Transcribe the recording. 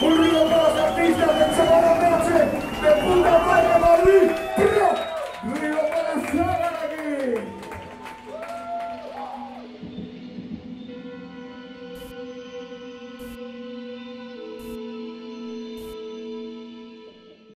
Un ruido para los artistas del Sábado Noche de Puta Madre Madrid.